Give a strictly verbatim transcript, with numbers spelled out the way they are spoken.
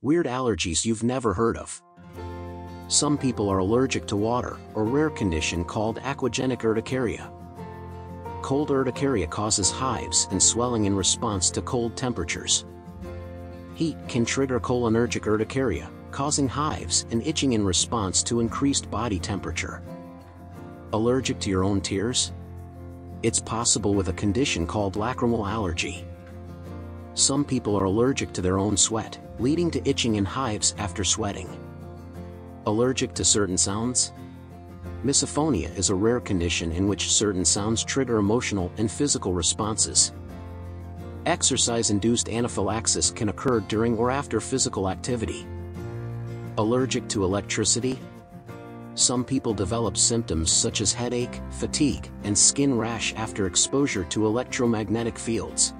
Weird allergies you've never heard of. Some people are allergic to water, or rare condition called aquagenic urticaria. Cold urticaria causes hives and swelling in response to cold temperatures. Heat can trigger cholinergic urticaria, causing hives and itching in response to increased body temperature. Allergic to your own tears? It's possible with a condition called lacrimal allergy. Some people are allergic to their own sweat, leading to itching and hives after sweating. Allergic to certain sounds? Misophonia is a rare condition in which certain sounds trigger emotional and physical responses. Exercise-induced anaphylaxis can occur during or after physical activity. Allergic to electricity? Some people develop symptoms such as headache, fatigue, and skin rash after exposure to electromagnetic fields.